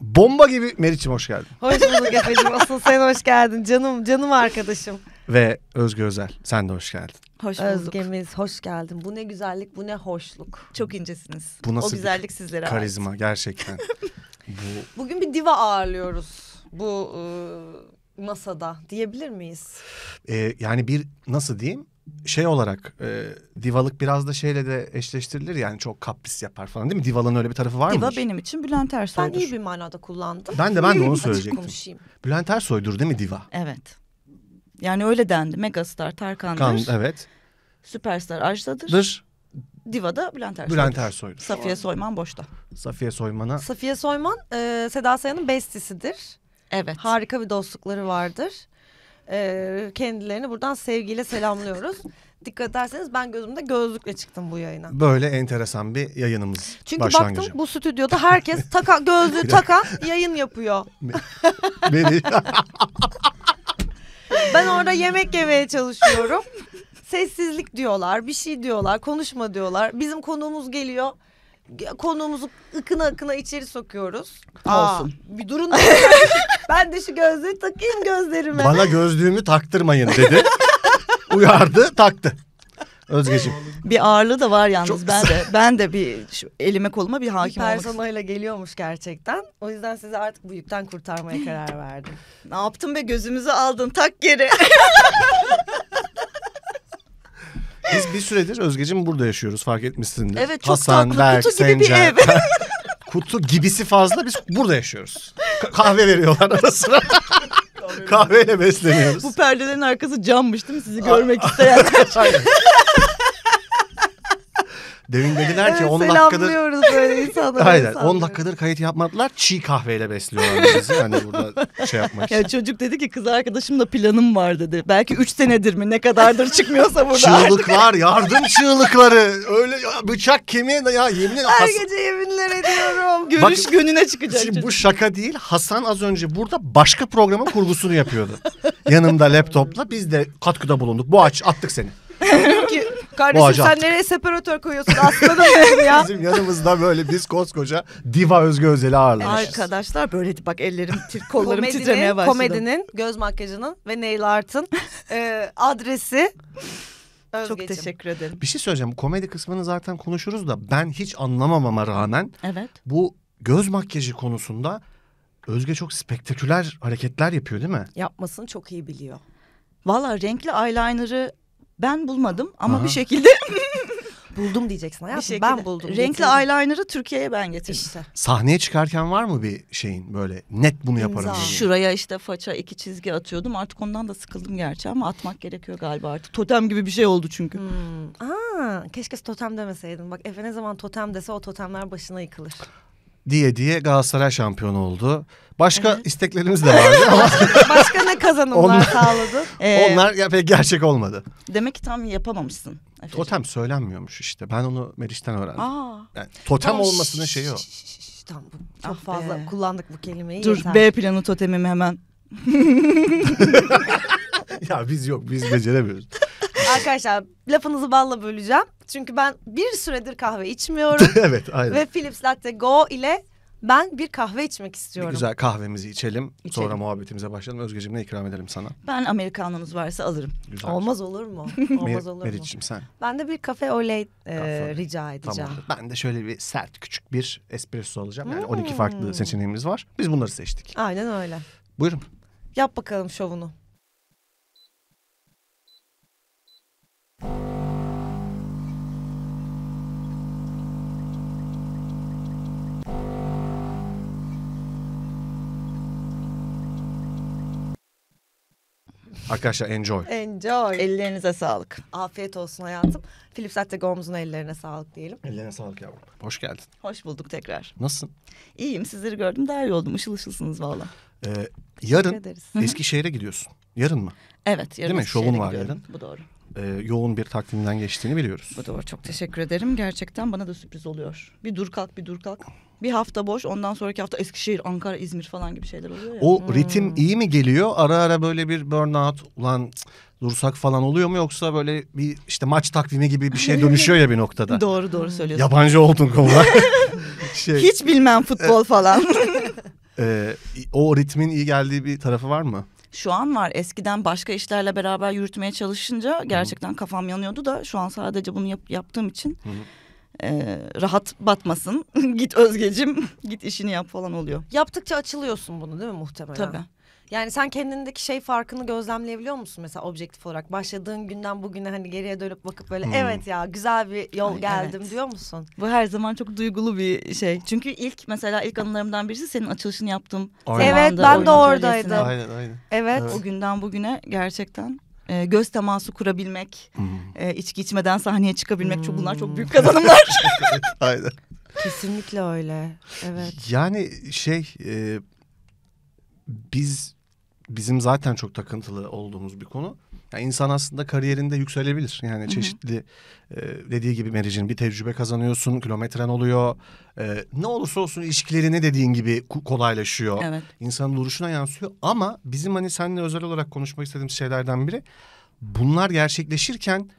Bomba gibi Meriç'im hoş geldin. Hoş bulduk Efe'cim. Asıl sen hoş geldin. Canım arkadaşım. Ve Özge Özel, sen de hoş geldin. Hoş bulduk. Özgemiz hoş geldin. Bu ne güzellik, bu ne hoşluk. Çok incesiniz. Bu nasıl o güzellik sizlere karizma ait. Gerçekten. Bu... Bugün bir diva ağırlıyoruz bu masada diyebilir miyiz? Yani bir nasıl diyeyim? Şey olarak divalık biraz da şeyle de eşleştirilir yani, çok kapris yapar falan değil mi? Divalığın öyle bir tarafı var mı? Diva benim için Bülent Ersoy'dur. Ben iyi bir manada kullandım. Ben de onu söyleyecektim. Bülent Ersoy'dur değil mi diva? Evet. Yani öyle dendi. Megastar Tarkan'dır. Evet. Süperstar Ajda'dır. Diva da Bülent Ersoy'dur. Bülent Ersoy'dur. Safiye Soyman boşta. Safiye Soyman Seda Sayan'ın bestisidir. Evet. Harika bir dostlukları vardır. Kendilerini buradan sevgiyle selamlıyoruz. Dikkat ederseniz ben gözümde gözlükle çıktım bu yayına. Böyle enteresan bir yayınımız. Çünkü baktım bu stüdyoda herkes gözlüğü takan yayın yapıyor. Ben orada yemek yemeye çalışıyorum. Sessizlik diyorlar, bir şey diyorlar, konuşma diyorlar. Bizim konuğumuz geliyor. Konuğumuzu ıkına içeri sokuyoruz. Olsun. Bir durun. Ben de şu gözlüğü takayım gözlerime. Bana gözlüğümü taktırmayın dedi. Uyardı, taktı. Özgeciğim. Bir ağırlığı da var yalnız. Çok ben de bir şu elime koluma bir hakim olmak. Personayla geliyormuş gerçekten. O yüzden sizi artık bu yükten kurtarmaya karar verdim. Ne yaptın be, gözümüzü aldın, tak geri. Biz bir süredir Özgeciğim burada yaşıyoruz, fark etmişsindir. Evet, çok Hasan, Berk, kutu gibi Sencer, bir ev. Kutu gibisi fazla, biz burada yaşıyoruz. Kahve veriyorlar ara sıra. Kahveyle besleniyoruz. Bu perdelerin arkası cammış değil mi? Sizi görmek isteyenler. Aynen. Demin dediler ki 10 dakikadır... Selamlıyoruz böyle insanları. Aynen, 10 dakikadır kayıt yapmadılar. Çiğ kahveyle besliyorlar bizi. Hani burada şey yapmak için. Ya çocuk dedi ki kız arkadaşımla planım var dedi. Belki 3 senedir mi ne kadardır çıkmıyorsa burada. Çığlıklar, yardım çığlıkları. Öyle ya, bıçak kemiğe ya yemin... Her gece yeminler ediyorum. Görüş gönlüne çıkacak. Şimdi bu şaka değil. Hasan az önce burada başka programın kurgusunu yapıyordu. Yanımda laptopla biz de katkıda bulunduk. Boğaç attık seni. Kardeşim sen nereye separatör koyuyorsun? Aslanım benim ya. Bizim yanımızda böyle biz koskoca diva Özge Özel'i ağırlamışız. Arkadaşlar böyle bak kollarım titremeye başladı. Komedinin, göz makyajının ve nail art'ın adresi Özgeciğim. Çok teşekkür ederim. Bir şey söyleyeceğim. Komedi kısmını zaten konuşuruz da ben hiç anlamamama rağmen bu göz makyajı konusunda Özge çok spektaküler hareketler yapıyor değil mi? Yapmasını çok iyi biliyor. Valla renkli eyeliner'ı ben bulmadım ama bir şekilde buldum diyeceksin hayatım. Ben buldum. Renkli eyeliner'ı Türkiye'ye ben getirdim. İşte. Sahneye çıkarken var mı bir şeyin böyle net bunu yaparım? Şuraya işte faça 2 çizgi atıyordum. Artık ondan da sıkıldım gerçi ama atmak gerekiyor galiba artık. Totem gibi bir şey oldu çünkü. Keşke totem demeseydin. Bak Efe ne zaman totem dese o totemler başına yıkılır. Diye Galatasaray şampiyonu oldu. Başka isteklerimiz de vardı ama. Başka ne kazanımlar sağladı? Onlar pek gerçek olmadı. Demek ki tam yapamamışsın. Efendim. Totem söylenmiyormuş işte. Ben onu Meriç'ten öğrendim. Yani, totem tamam, olmasının şeyi o. Tamam, çok fazla kullandık bu kelimeyi. Dur yeter. B planı totemimi hemen. Ya biz beceremiyoruz. Arkadaşlar lafınızı balla böleceğim. Çünkü ben bir süredir kahve içmiyorum. Evet, aynen. Ve Philips Latte Go ile ben bir kahve içmek istiyorum. Bir güzel kahvemizi içelim. Sonra muhabbetimize başlayalım. Özgeciğim ne ikram edelim sana? Ben amerikanonuz varsa alırım. Güzel. Olmaz olur mu? Olmaz olur mu? Meriç'im sen. Ben de bir kafe olay rica edeceğim. Tamam. Ben de şöyle bir sert küçük bir espresso alacağım. Yani 12 farklı seçeneğimiz var. Biz bunları seçtik. Aynen öyle. Buyurun. Yap bakalım şovunu. Arkadaşlar enjoy. Ellerinize sağlık. Afiyet olsun hayatım. Philips Latte Go'muzun ellerine sağlık diyelim. Ellerine sağlık yavrum. Hoş geldin. Hoş bulduk tekrar. Nasılsın? İyiyim, sizleri gördüm daha iyi oldum. Işılsınız valla. Yarın Eskişehir'e gidiyorsun. Yarın mı? Evet, yarın. Değil mi? Şovun var yarın. Bu doğru. Yoğun bir takvimden geçtiğini biliyoruz. Bu doğru, çok teşekkür ederim. Gerçekten bana da sürpriz oluyor. Bir dur kalk. Bir hafta boş, ondan sonraki hafta Eskişehir, Ankara, İzmir falan gibi şeyler oluyor ya. O ritim iyi mi geliyor? Ara böyle bir burnout, ulan dursak falan oluyor mu, yoksa böyle bir işte maç takvimi gibi bir şey dönüşüyor ya bir noktada. Doğru söylüyorsun. Yabancı oldun konuda. Hiç bilmem futbol falan. O ritmin iyi geldiği bir tarafı var mı? Şu an var. Eskiden başka işlerle beraber yürütmeye çalışınca gerçekten kafam yanıyordu da şu an sadece bunu yaptığım için rahat batmasın. Git Özgecim, git işini yap falan oluyor. Yaptıkça açılıyorsun bunu değil mi muhtemelen? Tabii. Yani sen kendindeki şey farkını gözlemleyebiliyor musun mesela objektif olarak? Başladığın günden bugüne hani geriye dönüp bakıp böyle evet ya güzel bir yol geldim evet. diyor musun? Bu her zaman çok duygulu bir şey. Çünkü ilk anılarımdan birisi senin açılışını yaptığım aynen. zamanda. Evet, ben de oradaydım. Aynen. Evet. O günden bugüne gerçekten göz teması kurabilmek, içki içmeden sahneye çıkabilmek. Bunlar çok büyük kazanımlar. Aynen. Kesinlikle öyle. Evet. Yani bizim zaten çok takıntılı olduğumuz bir konu. Yani insan aslında kariyerinde yükselebilir. Yani çeşitli dediği gibi Meriç'in bir tecrübe kazanıyorsun, kilometren oluyor. Ne olursa olsun ilişkilerini dediğin gibi kolaylaşıyor. Evet. İnsanın duruşuna yansıyor. Ama bizim hani seninle özel olarak konuşmak istediğimiz şeylerden biri, bunlar gerçekleşirken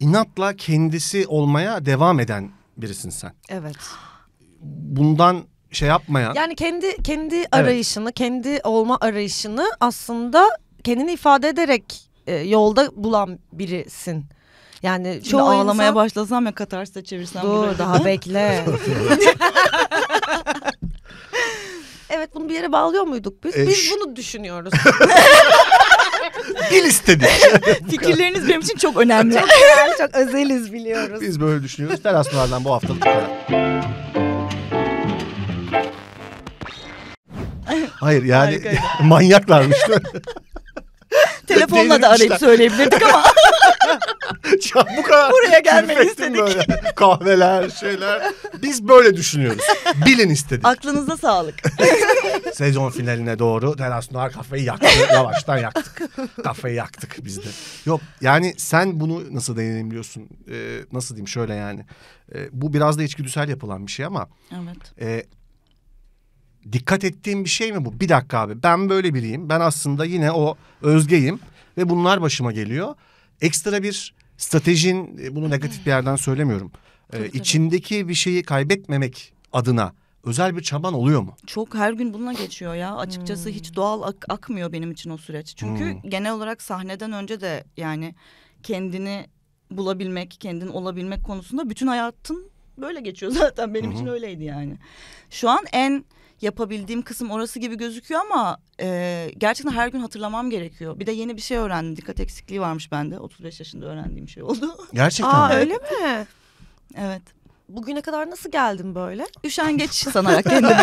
inatla kendisi olmaya devam eden birisin sen. Evet. Bundan yapmayan. Yani kendi arayışını, evet. kendi olma arayışını aslında kendini ifade ederek yolda bulan birisin. Yani şimdi çoğu ağlamaya insan... başlasam ya katarsa çevirsem. Dur daha bekle. Evet, bunu bir yere bağlıyor muyduk biz? Biz bunu düşünüyoruz. Dil istedik. Fikirleriniz benim için çok önemli. Çok özeliz biliyoruz. Biz böyle düşünüyoruz. Teras Noir'dan bu haftalık. Hayır yani manyaklarmış. Telefonla da arayıp söyleyebilirdik ama. Bu kadar. Buraya gelmeyi istedik. Böyle. Kahveler, şeyler. Biz böyle düşünüyoruz. Bilin istedik. Aklınıza sağlık. Sezon finaline doğru Teras Noir kafayı yaktı. Yavaştan yaktık. Kafayı yaktık biz de. Yok yani sen bunu nasıl deneyimliyorsun? Nasıl diyeyim şöyle yani. Bu biraz da içgüdüsel yapılan bir şey ama. Evet. Dikkat ettiğim bir şey mi bu? Bir dakika abi, ben böyle biriyim. Ben aslında yine o Özge'yim ve bunlar başıma geliyor. Ekstra bir stratejin, bunu negatif bir yerden söylemiyorum. İçindeki bir şeyi kaybetmemek adına özel bir çaban oluyor mu? Çok, her gün bununla geçiyor ya. Açıkçası hiç doğal akmıyor benim için o süreç. Çünkü genel olarak sahneden önce de yani kendini bulabilmek, kendin olabilmek konusunda bütün hayatın böyle geçiyor zaten. Benim için öyleydi yani. Şu an en yapabildiğim kısım orası gibi gözüküyor ama gerçekten her gün hatırlamam gerekiyor. Bir de yeni bir şey öğrendim. Dikkat eksikliği varmış bende. 35 yaşında öğrendiğim şey oldu. Gerçekten. Aa, öyle mi? Evet. Bugüne kadar nasıl geldin böyle? Üşengeç sanarak kendimi.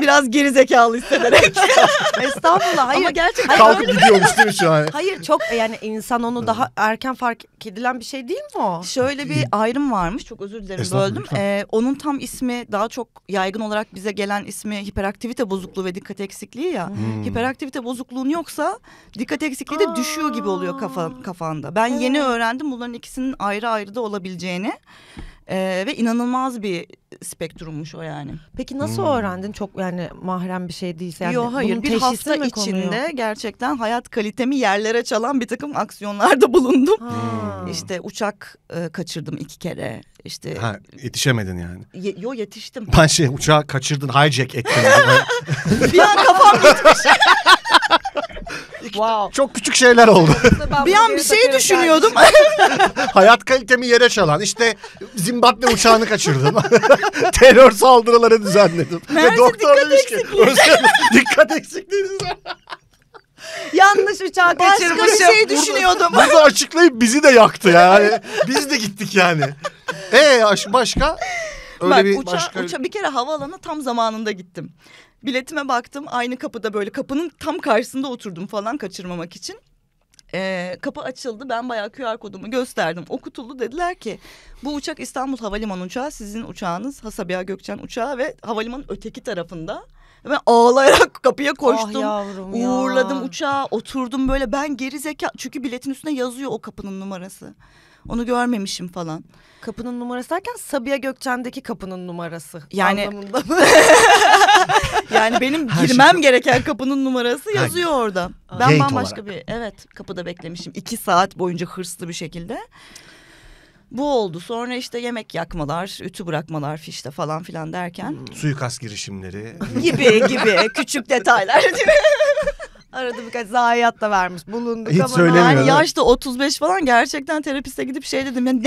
Biraz gerizekalı hissederek. Estağfurullah. Hayır. Ama gerçekten. Kalkıp gidiyormuş değil mi şu an? Hayır, çok yani insan onu daha erken fark edilen bir şey değil mi o? Şöyle bir ayrım varmış. Çok özür dilerim, böldüm. Onun tam ismi, daha çok yaygın olarak bize gelen ismi hiperaktivite bozukluğu ve dikkat eksikliği ya. Hiperaktivite bozukluğun yoksa dikkat eksikliği de düşüyor gibi oluyor kafanda. Ben yeni öğrendim bunların ikisinin ayrı ayrı da olabileceğini. Ve inanılmaz bir spektrummuş o yani. Peki nasıl öğrendin? Çok yani mahrem bir şey değilse. Yani yok, hayır, bir hafta içinde gerçekten hayat kalitemi yerlere çalan bir takım aksiyonlarda bulundum. İşte uçak kaçırdım 2 kere. İşte yetişemedin yani. Yo, yetiştim. Ben uçağı kaçırdın, hijack ettin. Bir an kafam gitmiş. Wow. Çok küçük şeyler oldu. Bir an bir şey düşünüyordum. Hayat kalitemi yere çalan. İşte Zimbabwe uçağını kaçırdım. Terör saldırıları düzenledim. Ve doktor demiş ki dikkat eksikliğiniz var. Yanlış uçağı kaçırmışım. Başka bir şey düşünüyordum. Bunu açıklayıp bizi de yaktı yani. Biz de gittik yani. Başka? Öyle bak, bir kere havaalanına tam zamanında gittim. Biletime baktım, aynı kapıda, böyle kapının tam karşısında oturdum falan kaçırmamak için. Kapı açıldı, ben bayağı QR kodumu gösterdim, okutuldu. Dediler ki bu uçak İstanbul Havalimanı uçağı, sizin uçağınız Sabiha Gökçen uçağı ve havalimanın öteki tarafında. Ben ağlayarak kapıya koştum, uğurladım uçağı, oturdum böyle, ben geri zeka, çünkü biletin üstüne yazıyor o kapının numarası. Onu görmemişim falan. Kapının numarası derken Sabiha Gökçen'deki kapının numarası yani anlamında mı? Yani benim girmem gereken kapının numarası yazıyor orada. Ben bambaşka olarak. Kapıda beklemişim 2 saat boyunca hırslı bir şekilde. Bu oldu. Sonra işte yemek yakmalar, ütü bırakmalar fişte falan filan derken. Suikast girişimleri. gibi küçük detaylar değil mi? Arada birkaç zayiat da vermiş bulunduk hiç ama. Yani yaşta 35 falan gerçekten terapiste gidip şey dedim. Yani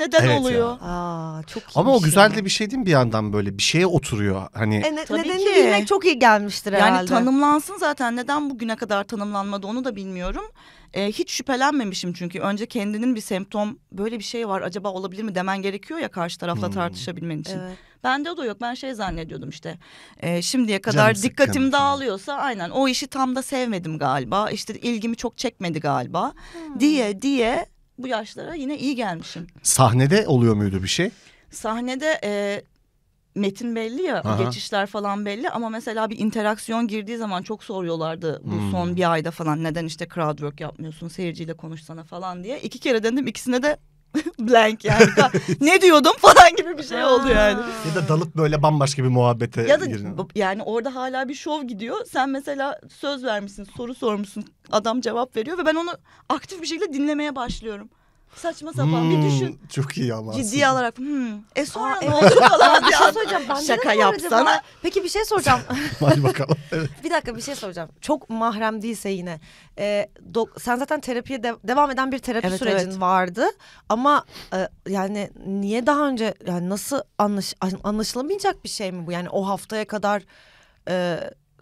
neden oluyor? Ya. Aa, çok iyi. Ama o güzel de bir şey değil mi bir yandan böyle bir şeye oturuyor. Hani nedenini bilmek çok iyi gelmiştir herhalde. Yani tanımlansın zaten. Neden bugüne kadar tanımlanmadı onu da bilmiyorum. Hiç şüphelenmemişim çünkü. Önce kendinin bir semptom böyle bir şey var acaba olabilir mi demen gerekiyor ya karşı tarafla tartışabilmen için. Evet. Bende o yok. Ben zannediyordum işte. Şimdiye kadar dikkatim dağılıyorsa aynen o işi tam da sevmedim galiba. İşte ilgimi çok çekmedi galiba diye bu yaşlara yine iyi gelmişim. Sahnede oluyor muydu bir şey? Sahnede metin belli ya, geçişler falan belli ama mesela bir interaksiyon girdiği zaman çok soruyorlardı bu son bir ayda falan neden işte crowd work yapmıyorsun, seyirciyle konuşsana falan diye. 2 kere denedim, ikisine de blank yani. Ne diyordum falan gibi bir şey oldu yani. Ya da dalıp böyle bambaşka bir muhabbete girin. Yani orada hala bir şov gidiyor. Sen mesela söz vermişsin, soru sormuşsun. Adam cevap veriyor ve ben onu aktif bir şekilde dinlemeye başlıyorum. Saçma sapan bir düşün. Çok iyi ama. Ciddiye alarak. Sonra ne oldu falan. Bir şey soracağım. Şaka yapsana. Peki bir şey soracağım. Hadi bakalım. Evet. Bir dakika bir şey soracağım. Çok mahrem değilse yine. Sen zaten terapiye devam eden bir terapi sürecin vardı. Ama yani niye daha önce yani nasıl anlaşılamayacak bir şey mi bu? Yani o haftaya kadar...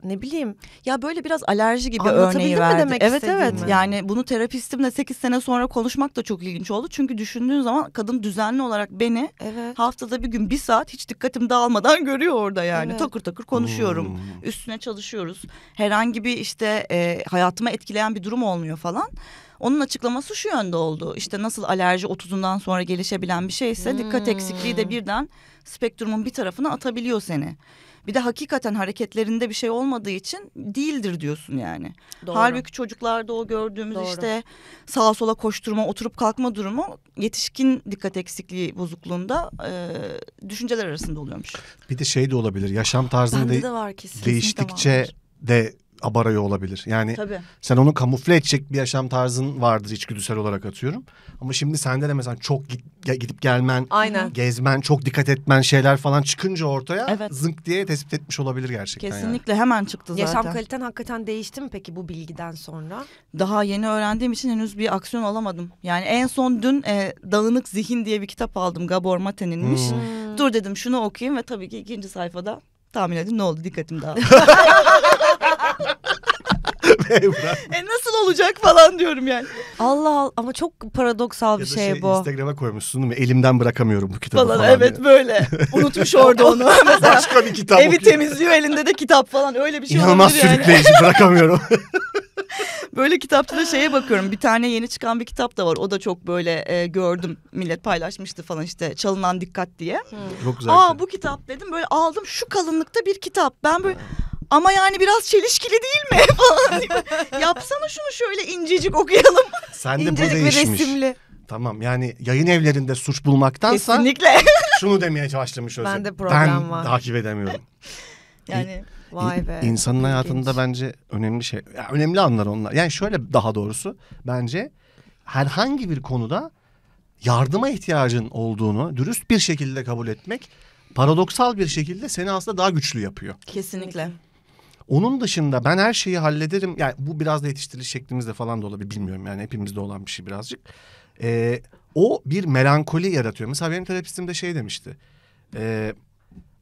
ne bileyim ya böyle biraz alerji gibi örneği verdi. Demek evet mi? Yani bunu terapistimle 8 sene sonra konuşmak da çok ilginç oldu. Çünkü düşündüğün zaman kadın düzenli olarak beni haftada bir gün 1 saat hiç dikkatim dağılmadan görüyor orada yani. Takır takır konuşuyorum. Üstüne çalışıyoruz. Herhangi bir işte hayatıma etkileyen bir durum olmuyor falan. Onun açıklaması şu yönde oldu. İşte nasıl alerji 30'undan sonra gelişebilen bir şeyse dikkat eksikliği de birden spektrumun bir tarafına atabiliyor seni. Bir de hakikaten hareketlerinde bir şey olmadığı için değildir diyorsun yani. Doğru. Halbuki çocuklarda o gördüğümüz işte sağa sola koşturma, oturup kalkma durumu yetişkin dikkat eksikliği bozukluğunda düşünceler arasında oluyormuş. Bir de şey de olabilir, yaşam tarzında değiştikçe de abarıyor olabilir. Yani sen onu kamufle edecek bir yaşam tarzın vardır içgüdüsel olarak atıyorum. Ama şimdi sende de mesela çok gidip gelmen, gezmen, çok dikkat etmen şeyler falan çıkınca ortaya zınk diye tespit etmiş olabilir gerçekten. Kesinlikle yani. Hemen çıktı zaten. Yaşam kaliten hakikaten değişti mi peki bu bilgiden sonra? Daha yeni öğrendiğim için henüz bir aksiyon alamadım. Yani en son dün Dağınık Zihin diye bir kitap aldım. Gabor Maten'inmiş. Dur dedim şunu okuyayım ve tabii ki 2. sayfada tahmin edin ne oldu dikkatim dağıldı. Nasıl olacak falan diyorum yani. Allah ama çok paradoksal bir şey bu. Instagram'a koymuşsun değil mi? Elimden bırakamıyorum bu kitabı falan diye. Böyle. Unutmuş orada onu. Başka bir kitap. Evi temizliyor elinde de kitap falan öyle bir şey olabilir yani. İnanılmaz sürükleyici bırakamıyorum. Böyle kitapta da bakıyorum. Bir tane yeni çıkan bir kitap da var. O da çok böyle gördüm. Millet paylaşmıştı falan işte. Çalınan Dikkat diye. Çok güzel. Bu kitap dedim. Böyle aldım şu kalınlıkta bir kitap. Ben böyle... Ama yani biraz çelişkili değil mi falan diyor. Yapsana şunu şöyle incecik okuyalım. Sen de bu değişmiş. Resimli. Tamam yani yayın evlerinde suç bulmaktansa şunu demeye başlamış Özge. Ben de problem var. Ben takip edemiyorum. Yani vay be. İnsanın hayatında bence önemli şey. Yani önemli anlar onlar. Yani şöyle daha doğrusu bence herhangi bir konuda yardıma ihtiyacın olduğunu dürüst bir şekilde kabul etmek paradoksal bir şekilde seni aslında daha güçlü yapıyor. Kesinlikle. Onun dışında ben her şeyi hallederim. Yani bu biraz da yetiştiriliş şeklimizde falan da olabilir. Bilmiyorum yani hepimizde olan bir şey birazcık. O bir melankoli yaratıyor. Mesela benim terapistim de demişti.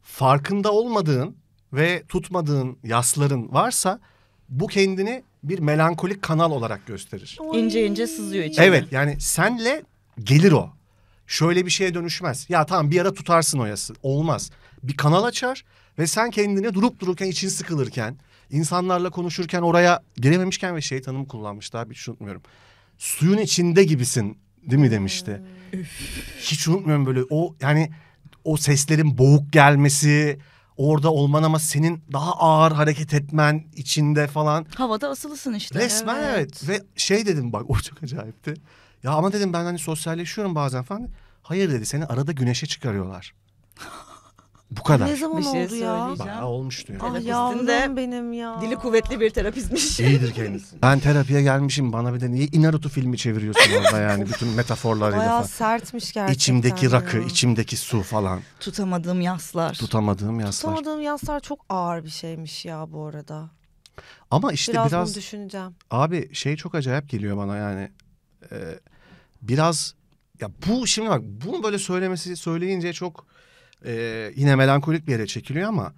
Farkında olmadığın ve tutmadığın yasların varsa bu kendini bir melankolik kanal olarak gösterir. İnce ince sızıyor içine. Yani senle gelir o. Şöyle bir şeye dönüşmez. Ya tamam bir ara tutarsın o yası. Olmaz. Bir kanal açar. Ve sen kendine durup dururken, için sıkılırken, insanlarla konuşurken, oraya girememişken ve tanımı kullanmış daha hiç unutmuyorum. Suyun içinde gibisin değil mi demişti. Hiç unutmuyorum böyle o yani o seslerin boğuk gelmesi, orada olman ama senin daha ağır hareket etmen içinde falan. Havada asılısın işte. Resmen evet. Ve şey dedim bak, o çok acayipti. Ya ama dedim ben hani sosyalleşiyorum bazen falan. Hayır dedi, seni arada güneşe çıkarıyorlar. Bu kadar. Ne zaman şey oldu ya? Bayağı olmuştu yani. Ah yavrum benim ya. Dili kuvvetli bir terapistmiş. İyidir kendisi. Ben terapiye gelmişim, bana bir de niye Naruto filmi çeviriyorsun orada yani. Bütün metaforlarıyla falan. Bayağı sertmiş gerçekten. İçimdeki rakı, içimdeki su falan. Tutamadığım yaslar. Tutamadığım yaslar. Tutamadığım yaslar çok ağır bir şeymiş ya bu arada. Ama işte biraz düşüneceğim. Abi şey çok acayip geliyor bana yani. Biraz ya bu şimdi bak, bunu böyle söyleyince çok yine melankolik bir yere çekiliyor ama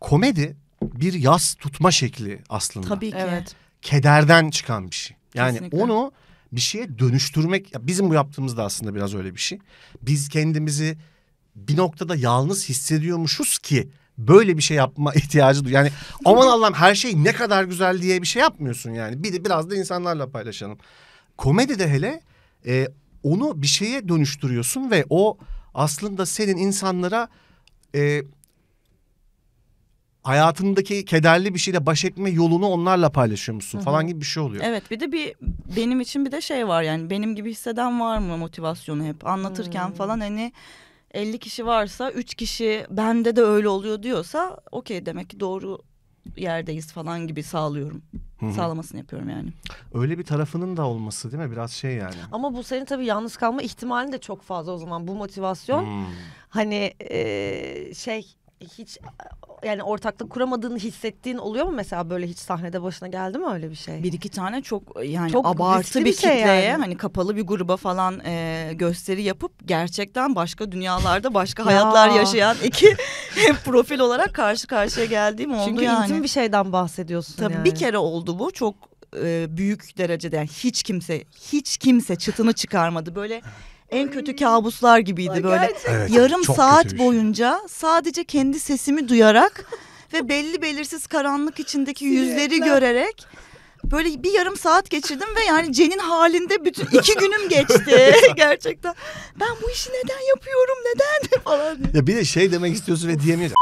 komedi bir yas tutma şekli aslında. Tabii ki. Evet. Kederden çıkan bir şey. Yani kesinlikle. Onu bir şeye dönüştürmek, ya bizim bu yaptığımız da aslında biraz öyle bir şey. Biz kendimizi bir noktada yalnız hissediyormuşuz ki böyle bir şey yapma ihtiyacı duyuyor. Yani aman Allah'ım her şey ne kadar güzel diye bir şey yapmıyorsun yani. Bir de biraz da insanlarla paylaşalım. Komedide hele onu bir şeye dönüştürüyorsun ve o aslında senin insanlara hayatındaki kederli bir şeyle baş etme yolunu onlarla paylaşıyor musun falan gibi bir şey oluyor. Evet, bir de benim için bir de şey var yani, benim gibi hisseden var mı motivasyonu hep anlatırken falan, hani 50 kişi varsa 3 kişi bende de öyle oluyor diyorsa okey, demek ki doğru yerdeyiz falan gibi sağlıyorum. Sağlamasını yapıyorum yani. Öyle bir tarafının da olması değil mi? Biraz şey yani. Ama bu senin tabii yalnız kalma ihtimalin de çok fazla o zaman. Bu motivasyon hani hiç yani ortaklık kuramadığını hissettiğin oluyor mu mesela, böyle hiç sahnede başına geldi mi öyle bir şey? Bir iki tane çok yani çok abartı bir kitleye yani. Hani kapalı bir gruba falan gösteri yapıp gerçekten başka dünyalarda başka hayatlar yaşayan iki profil olarak karşı karşıya geldiğim oldu. Çünkü yani. Çünkü intim bir şeyden bahsediyorsun. Tabii yani. Bir kere oldu bu çok büyük derecede yani hiç kimse çıtını çıkarmadı böyle. En kötü kabuslar gibiydi böyle. Evet, yarım saat boyunca sadece kendi sesimi duyarak ve belli belirsiz karanlık içindeki yüzleri görerek böyle bir yarım saat geçirdim ve yani Cen'in halinde bütün 2 günüm geçti gerçekten. Ben bu işi neden yapıyorum, neden falan. Ya bir de şey demek istiyorsun ve diyemiyorsun.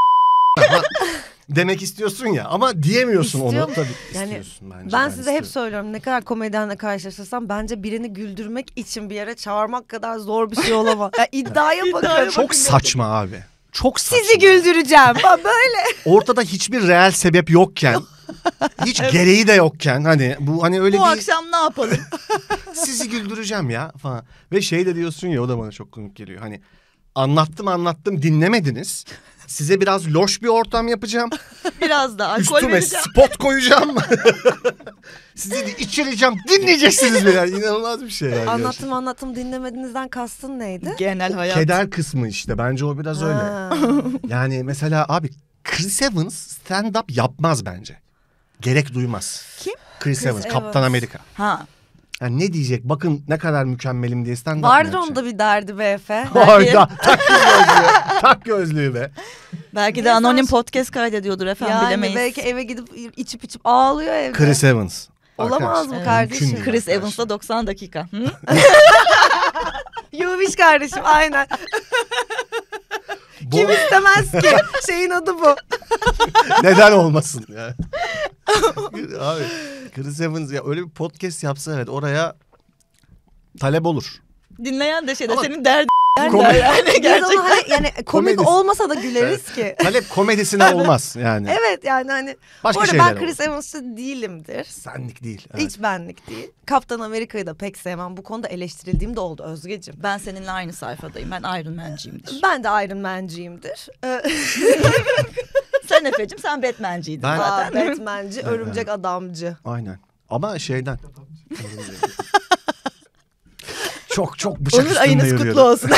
Demek istiyorsun ya ama diyemiyorsun onu tabii yani, istiyorsun bence. Ben size hep söylüyorum, ne kadar komedyenle karşılaşırsam bence birini güldürmek için bir yere çağırmak kadar zor bir şey olamaz. Yani iddiaya bakıyorum. Çok saçma abi. Çok saçma. Sizi güldüreceğim. Böyle. Ortada hiçbir reel sebep yokken, hiç gereği de yokken hani bu hani öyle bu bir... Bu akşam ne yapalım? Sizi güldüreceğim ya falan. Ve şey de diyorsun ya, o da bana çok komik geliyor. Hani anlattım dinlemediniz. Size biraz loş bir ortam yapacağım. Biraz da alkol üstüme vereceğim. Üstüme spot koyacağım. Sizi de içireceğim. Dinleyeceksiniz beni. Yani. İnanılmaz bir şey. Yani anlattım dinlemedinizden kastın neydi? Genel hayat. Keder kısmı işte. Bence o biraz öyle. Yani mesela abi Chris Evans stand up yapmaz bence. Gerek duymaz. Kim? Chris Evans. Kaptan Amerika. Ha. Yani ne diyecek? Bakın ne kadar mükemmelim diye stand-up. Vardı onda bir derdi be Efe. Vardı. Tak gözlüğü be. Belki de anonim podcast kaydediyordur efendim, yani bilemeyiz. Belki eve gidip içip ağlıyor evde. Chris Evans. Olamaz mı kardeşim? Chris Evans'la 90 dakika. Yuviş kardeşim aynen. Kim istemez ki? Şeyin adı bu. Neden olmasın yani? Abi Chris Evans ya öyle bir podcast yapsa evet, oraya talep olur. Dinleyen de şeyde ama senin derdin. Yani komik olmasa da güleriz ki. Talep komedisine olmaz yani. Evet yani hani. Başka ben Chris Evans'ı değilimdir. Senlik değil. Evet. Hiç benlik değil. Kaptan Amerika'yı da pek sevmem. Bu konuda eleştirildiğim de oldu Özgeciğim. Ben seninle aynı sayfadayım. Ben Iron Man'ciyimdir. Ben de Iron Man'ciyimdir. Sen Efe'cim sen Batman'ciydin zaten. Batman'ci, örümcek adamcı. Aynen. Ama şeyden. Çok bıçak üstünde yürüyordu. Ayınız kutlu olsun.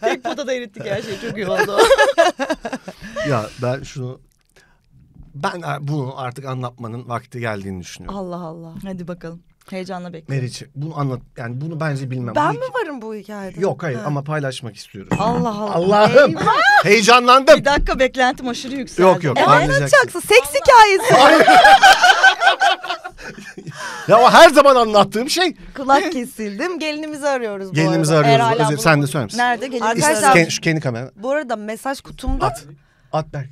Tek potada erittik her şeyi. Çok iyi oldu. Ya ben bunu artık anlatmanın vakti geldiğini düşünüyorum. Allah Allah. Hadi bakalım. Heyecanla bekliyorum. Meriç bunu anlat. Yani bunu bence bilmem. Ben mi varım bu hikayede? Yok hayır ama paylaşmak istiyorum. Allah Allah. Allah'ım. Heyecanlandım. Bir dakika, beklentim aşırı yükseldi. Yok. Ne anlatacaksın? Seks hikayesi. Ya o her zaman anlattığım şey. Kulak kesildim. Gelinimizi arıyoruz bu gelinimizi arada. Gelinimizi arıyoruz. Özür, sen de söyler misin? Nerede gelinimizi arıyoruz? Şu kendi kamerana. Bu arada mesaj kutumda. At Berk.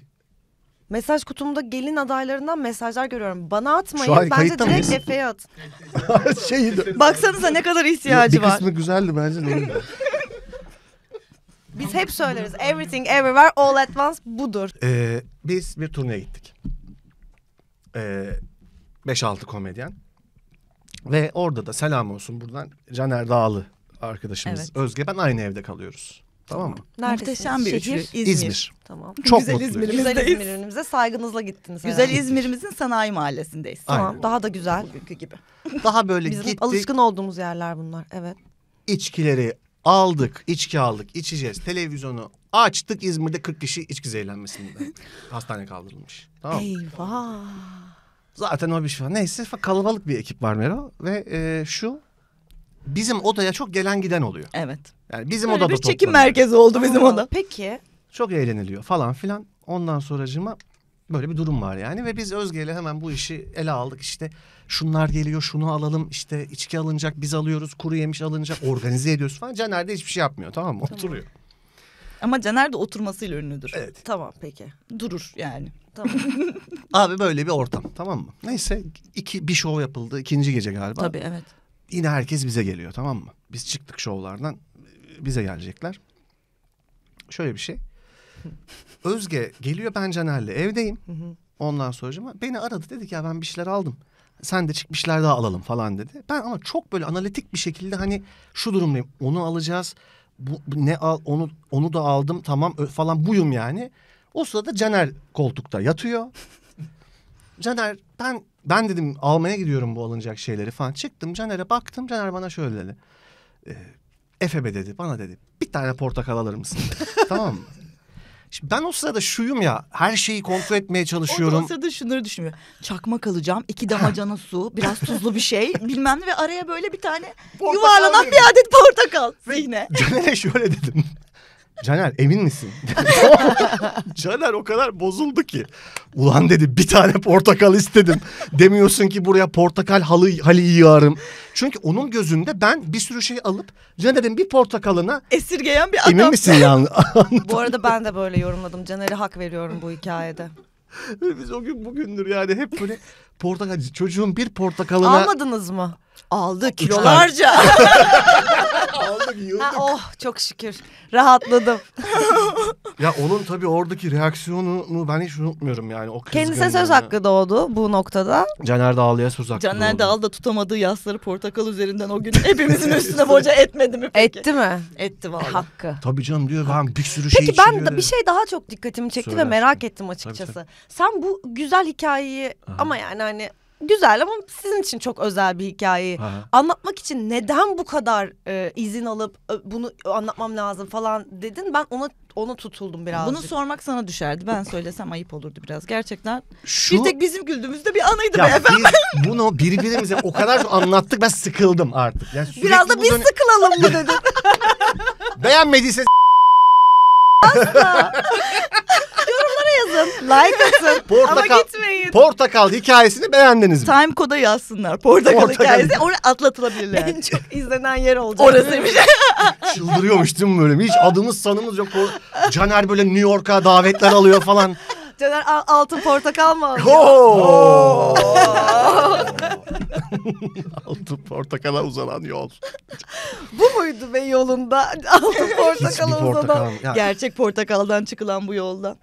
Mesaj kutumda gelin adaylarından mesajlar görüyorum. Bana atmayın. Bence direkt Efe'ye at. Baksanıza ne kadar ihtiyacı var. Bir kısmı güzeldi bence. Biz hep söyleriz. Everything, everywhere, all at once budur. Biz bir turneye gittik. 5-6 komedyen. Ve orada da selam olsun buradan Caner Dağlı arkadaşımız, evet. Özge. Ben aynı evde kalıyoruz. Tamam mı? Muhteşem bir şehir. İzmir. Tamam. Çok güzel mutluyuz. Güzel İzmir'imize saygınızla gittiniz. Güzel İzmir'imizin sanayi mahallesindeyiz. Tamam. Aynen. Daha da güzel. Bugünkü gibi. Daha böyle bizim gittik. Alışkın olduğumuz yerler bunlar. Evet. İçkileri aldık, içki aldık, içeceğiz. Televizyonu açtık. İzmir'de 40 kişi içki zehirlenmesinden hastaneye kaldırılmış. Tamam. Eyvah. Zaten o bir şey var. Neyse, kalabalık bir ekip var Mero. Ve şu bizim odaya çok gelen giden oluyor. Evet. Yani bizim odada toplanıyor. Bir çekim merkezi oldu bizim oda. Peki. Çok eğleniliyor falan filan. Ondan sonracığıma böyle bir durum var yani. Ve biz Özge'yle hemen bu işi ele aldık işte. Şunlar geliyor, şunu alalım işte, içki alınacak, biz alıyoruz, kuru yemiş alınacak, organize ediyoruz falan. Caner de hiçbir şey yapmıyor, tamam mı? Tamam. Oturuyor. Ama Caner de oturmasıyla ünlüdür. Evet. Tamam peki. Durur yani. Tamam. Abi böyle bir ortam, tamam mı? Neyse bir şov yapıldı, ikinci gece galiba. Tabii, evet. Yine herkes bize geliyor, tamam mı? Biz çıktık şovlardan, bize gelecekler. Şöyle bir şey. Özge geliyor, ben Caner'le evdeyim. Ondan sonra beni aradı, dedi ki ya ben bir şeyler aldım. Sen de çık bir şeyler daha alalım falan dedi. Ben ama çok böyle analitik bir şekilde hani şu durumdayım. Onu alacağız. Bu ne al, onu da aldım tamam falan, buyum yani. O sırada Caner koltukta yatıyor. Caner ben dedim almaya gidiyorum bu alınacak şeyleri falan. Çıktım, Caner'e baktım. Caner bana şöyle dedi. Efe be dedi, bana dedi bir tane portakal alır mısın? Tamam mı? Şimdi ben o sırada şuyum ya, her şeyi kontrol etmeye çalışıyorum. O sırada şunları düşünüyorum. Çakmak alacağım, 2 damacana su, biraz tuzlu bir şey bilmem ne ve araya böyle bir tane portakal yuvarlanan yedim. Bir adet portakal. Yine. Caner'e şöyle dedim. Caner emin misin? Caner o kadar bozuldu ki. Ulan dedi bir tane portakal istedim. Demiyorsun ki buraya portakal halı yığarım. Çünkü onun gözünde ben bir sürü şey alıp Caner'in bir portakalına esirgeyen bir adam. Emin misin yani? Bu arada ben de böyle yorumladım. Caner'e hak veriyorum bu hikayede. Biz o gün bugündür yani hep böyle portakal. Çocuğun bir portakalına. Almadınız mı? Aldık kilolarca. Aldık, yıldık. Oh çok şükür. Rahatladım. Ya onun tabii oradaki reaksiyonunu ben hiç unutmuyorum yani. O kendisine söz hakkı doğdu bu noktada. Caner Dağlı'ya söz hakkı doğdu. Caner Dağlı da tutamadığı yasları portakal üzerinden o gün hepimizin üstüne boca etmedi mi peki? Etti mi? Etti vallahi. Hakkı. Tabii canım diyor, ben bir sürü şey içiyorum. Peki ben bir şey daha çok dikkatimi çekti ve merak ettim açıkçası. Tabii. Sen bu güzel hikayeyi ama yani hani güzel ama sizin için çok özel bir hikayeyi anlatmak için neden bu kadar izin alıp bunu anlatmam lazım falan dedin? Ben ona tutuldum birazcık. Bunu sormak sana düşerdi. Ben söylesem ayıp olurdu biraz. Gerçekten bir tek bizim güldüğümüzde bir anıydı ya be efendim. Bunu birbirimize o kadar anlattık, ben sıkıldım artık. Yani biraz da biz sıkılalım mı dedim. Beğenmediyse asla. Like atın ama gitmeyin. Portakal hikayesini beğendiniz mi? Time koda yazsınlar. Portakal hikayesi. Orada atlatılabilirler. En çok izlenen yer olacak. Orasıymış. Çıldırıyormuş değil mi böyle? Hiç adımız sanımız yok. Caner böyle New York'a davetler alıyor falan. Caner altın portakal mı alıyor? Altın portakala uzanan yol. Bu muydu be yolunda? Altın portakala uzanan. Yani. Gerçek portakaldan çıkılan bu yolda.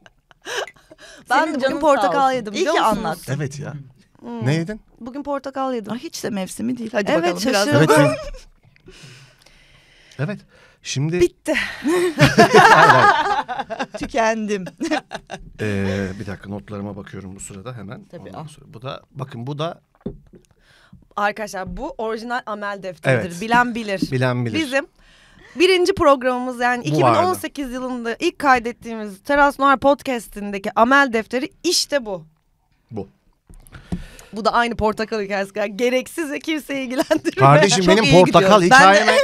Ben de bugün portakal yedim. İyi ki anlattın. Evet ya. Hmm. Ne yedin? Bugün portakal yedim. Ay, hiç de mevsimi değil. Hadi evet, bakalım biraz. Evet. Evet. Şimdi bitti. Tükendim. Bir dakika notlarıma bakıyorum bu sırada hemen. Tabii. Bu da bakın bu da arkadaşlar bu orijinal amel defteridir. Evet. Bilen bilir. Bilen bilir. Bizim 1. programımız yani bu 2018 vardı. Yılında ilk kaydettiğimiz Teras Noir podcast'indeki amel defteri işte bu. Bu da aynı portakal hikayesi kadar. Gereksiz ve kimseyi ilgilendirmiyor. Kardeşim benim portakal hikayeme...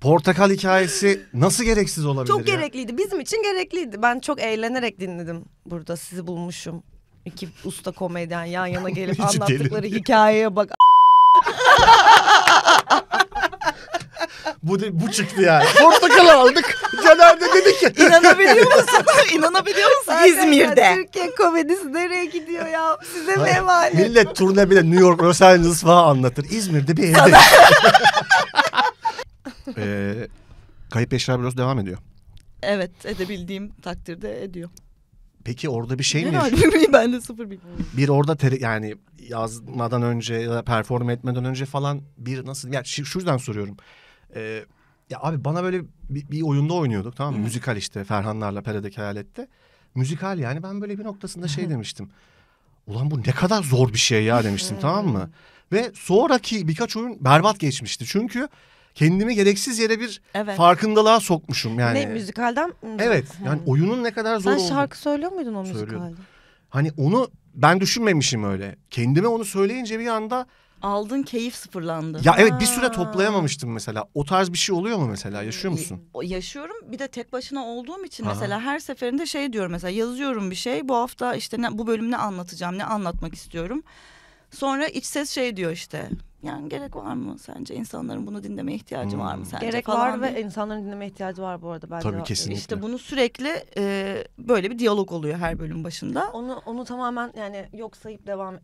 Portakal hikayesi nasıl gereksiz olabilir? Çok ya? Gerekliydi. Bizim için gerekliydi. Ben çok eğlenerek dinledim. Burada sizi bulmuşum. 2 usta komedyen yan yana gelip anlattıkları hikayeye bak. Bu çıktı yani. Portakal aldık. Caner de dedi ki. İnanabiliyor musun? İzmir'de. Türkiye komedisi nereye gidiyor ya? Size ne emanet? Millet turne bile New York, Los Angeles falan anlatır. İzmir'de bir evde. Kayıp Eşya Bürosu devam ediyor. Evet, edebildiğim takdirde ediyor. Peki orada bir şey mi? Ben de sıfır bilmiyorum. Bir orada yani yazmadan önce ya da perform etmeden önce falan bir nasıl? Yani şuradan soruyorum. Ya abi bana böyle bir oyunda oynuyorduk, tamam mı? Hı-hı. Müzikal işte Ferhanlarla Peredeki Hayalet'te. Müzikal yani ben böyle bir noktasında şey demiştim. Ulan bu ne kadar zor bir şey ya demiştim, tamam mı? Ve sonraki birkaç oyun berbat geçmişti. Çünkü kendimi gereksiz yere bir farkındalığa sokmuşum yani. Ne müzikalden? Evet yani oyunun ne kadar zor olduğunu. Sen şarkı söylüyor muydun o müzikalde? Hani onu ben düşünmemişim öyle. Kendime onu söyleyince bir anda... Aldın keyif sıfırlandı. Ya evet bir süre toplayamamıştım mesela. O tarz bir şey oluyor mu mesela? Yaşıyor musun? Yaşıyorum. Bir de tek başına olduğum için mesela her seferinde şey diyorum mesela, yazıyorum bir şey. Bu hafta işte bu bölüm ne anlatacağım, ne anlatmak istiyorum. Sonra iç ses şey diyor işte. Yani gerek var mı sence? İnsanların bunu dinlemeye ihtiyacı var mı sence? Gerek falan var ve insanların dinlemeye ihtiyacı var bu arada. Ben tabii kesinlikle. İşte bunu sürekli böyle bir diyalog oluyor her bölüm başında. Onu tamamen yani yok sayıp devam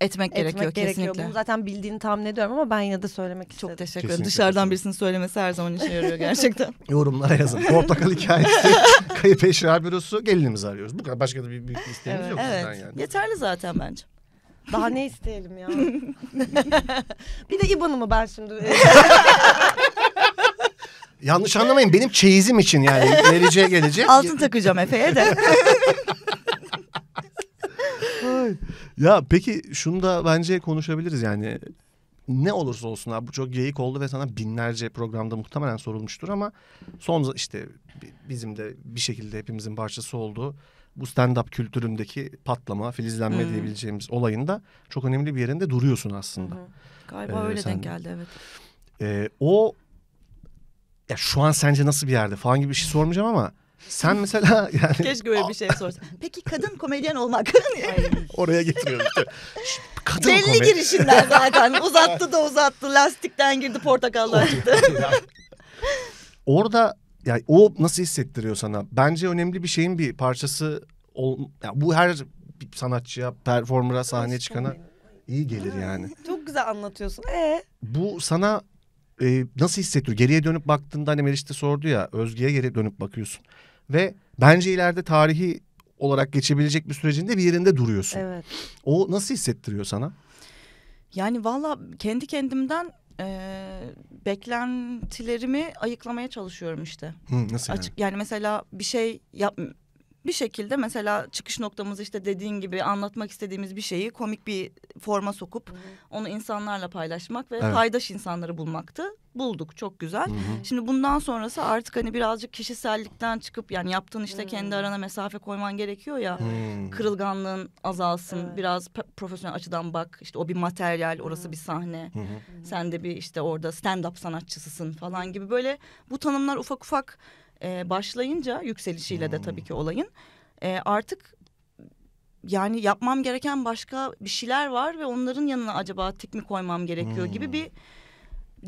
etmek gerekiyor kesinlikle. Bunu zaten bildiğini tahmin ediyorum ama ben yine de söylemek istedim. Çok teşekkür ederim. Dışarıdan birisinin söylemesi her zaman işe yarıyor gerçekten. Yorumlara yazın. Portakal hikayesi, Kayıp Eşya Bürosu, gelinimizi arıyoruz. Bu kadar, başka da bir isteğimiz yok. Evet. Yani. Yeterli zaten bence. Daha ne isteyelim ya? Bir de İBAN'ımı ben şimdi... Yanlış anlamayın, benim çeyizim için yani. Vereceğe gelecek. Altın takacağım Efe'ye de. Ya peki şunu da bence konuşabiliriz yani. Ne olursa olsun abi, bu çok geyik oldu ve sana binlerce programda muhtemelen sorulmuştur ama... Son işte bizim de bir şekilde hepimizin parçası olduğu... Bu stand-up kültüründeki patlama, filizlenme diyebileceğimiz olayında çok önemli bir yerinde duruyorsun aslında. Galiba öyle denk geldi, evet. O ya şu an sence nasıl bir yerde falan gibi bir şey sormayacağım ama sen mesela yani... Keşke öyle bir şey sorsan. Peki kadın komedyen olmak. Oraya getiriyorum. Kadın belli komedyen. Girişinden zaten uzattı lastikten girdi portakallar çıktı. Orada... Yani o nasıl hissettiriyor sana? Bence önemli bir şeyin bir parçası. Yani bu her sanatçıya, performera, sahneye çıkana iyi gelir yani. Çok güzel anlatıyorsun. Bu sana nasıl hissettiriyor? Geriye dönüp baktığında hani Meriç de sordu ya, Özge'ye geri dönüp bakıyorsun. Ve bence ileride tarihi olarak geçebilecek bir sürecinde bir yerinde duruyorsun. Evet. O nasıl hissettiriyor sana? Yani valla kendi kendimden... beklentilerimi ayıklamaya çalışıyorum işte. Nasıl yani? Yani mesela bir şey bir şekilde mesela çıkış noktamızı işte dediğin gibi anlatmak istediğimiz bir şeyi komik bir forma sokup onu insanlarla paylaşmak ve paydaş insanları bulmaktı. Bulduk, çok güzel. Şimdi bundan sonrası artık hani birazcık kişisellikten çıkıp yani yaptığın işte kendi arana mesafe koyman gerekiyor ya. Kırılganlığın azalsın. Biraz profesyonel açıdan bak. İşte o bir materyal, orası bir sahne. Sen de bir işte orada stand-up sanatçısısın falan gibi böyle bu tanımlar ufak ufak başlayınca yükselişiyle de tabii ki olayın artık yani yapmam gereken başka bir şeyler var ve onların yanına acaba tik mi koymam gerekiyor gibi bir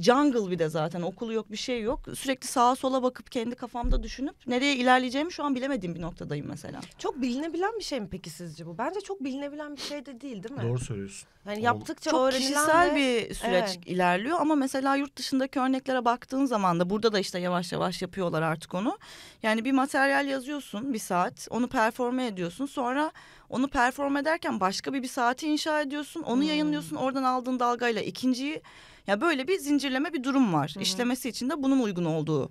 jungle, bir de zaten okulu yok, bir şey yok. Sürekli sağa sola bakıp kendi kafamda düşünüp nereye ilerleyeceğimi şu an bilemediğim bir noktadayım mesela. Çok bilinebilen bir şey mi peki sizce bu? Bence çok bilinebilen bir şey de değil, değil mi? Doğru söylüyorsun. Yani yaptıkça çok öğrenilen kişisel bir süreç ilerliyor ama mesela yurt dışındaki örneklere baktığın zaman da burada da işte yavaş yavaş yapıyorlar artık onu. Yani bir materyal yazıyorsun bir saat, onu performe ediyorsun, sonra onu perform ederken başka bir saati inşa ediyorsun, onu yayınlıyorsun, oradan aldığın dalgayla ikinciyi. Ya böyle bir zincirleme bir durum var. İşlemesi için de bunun uygun olduğu